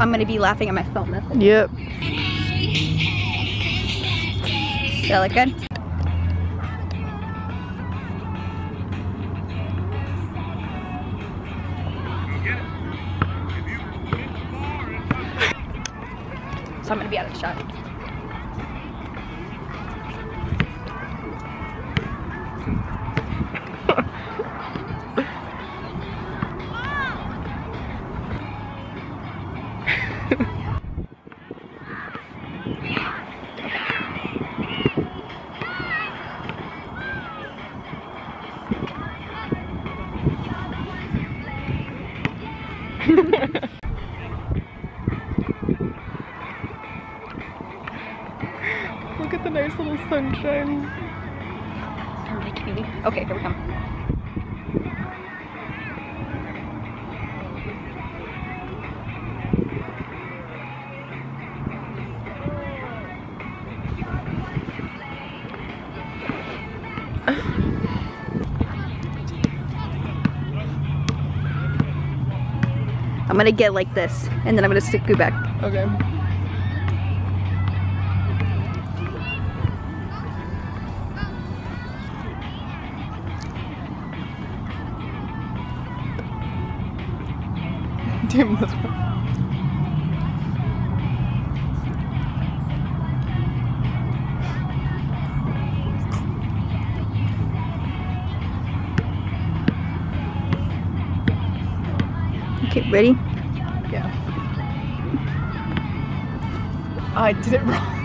I'm gonna be laughing at my phone method. Yep. Does that look good? So I'm gonna be out of the shot. Look at the nice little sunshine. Sound like me. Okay, here we come. I'm gonna get like this, and then I'm gonna scoot back. Okay. Damn, that's okay, ready? Yeah. I did it wrong.